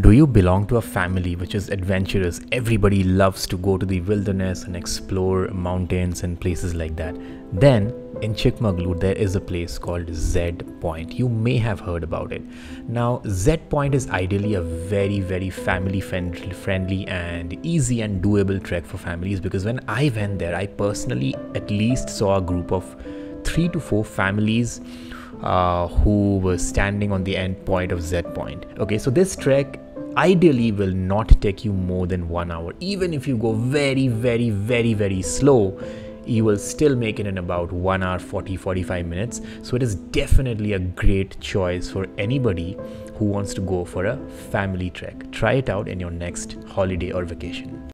Do you belong to a family which is adventurous? Everybody loves to go to the wilderness and explore mountains and places like that. Then in Chikmagalur, there is a place called Z Point. You may have heard about it. Now, Z Point is ideally a very family friendly and easy and doable trek for families, because when I went there, I personally at least saw a group of 3 to 4 families who were standing on the end point of Z Point. Okay, so this trek ideally will not take you more than 1 hour. Even if you go very slow, you will still make it in about 1 hour 40-45 minutes. So it is definitely a great choice for anybody who wants to go for a family trek. Try it out in your next holiday or vacation.